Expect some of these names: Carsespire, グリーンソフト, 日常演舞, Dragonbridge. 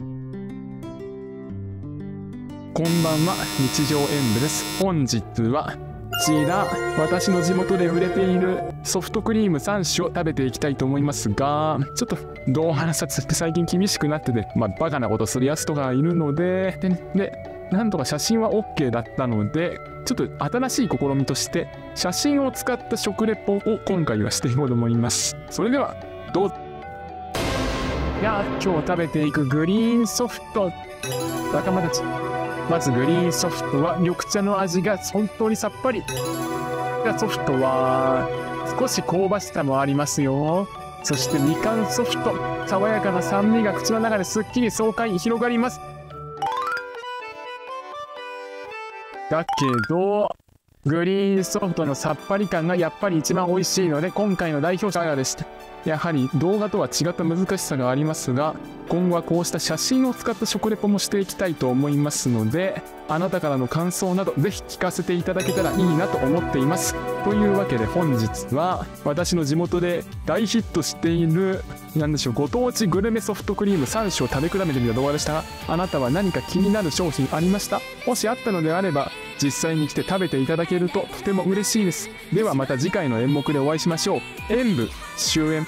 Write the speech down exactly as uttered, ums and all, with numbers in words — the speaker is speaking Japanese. こんばんは、日常演舞です。本日はこちら、私の地元で売れているソフトクリームさん種を食べていきたいと思いますが、ちょっとどう話したって最近厳しくなってて、まあ、バカなことするやつとかいるので、で、でなんとか写真は オーケー だったので、ちょっと新しい試みとして写真を使った食レポを今回はしていこうと思います。それではどうぞ。いや、今日食べていくグリーンソフト、仲間たち。まずグリーンソフトは緑茶の味が本当にさっぱり。ソフトは少し香ばしさもありますよ。そしてみかんソフト、爽やかな酸味が口の中ですっきり爽快に広がります。だけどグリーンソフトのさっぱり感がやっぱり一番美味しいので、今回の代表者でした。やはり動画とは違った難しさがありますが、今後はこうした写真を使った食レポもしていきたいと思いますので、あなたからの感想などぜひ聞かせていただけたらいいなと思っています。というわけで本日は私の地元で大ヒットしている、何でしょう、ご当地グルメソフトクリームさん種を食べ比べてみた動画でしたが、あなたは何か気になる商品ありました？もしあったのであれば実際に来て食べていただけるととても嬉しいです。ではまた次回の演目でお会いしましょう。演舞終演。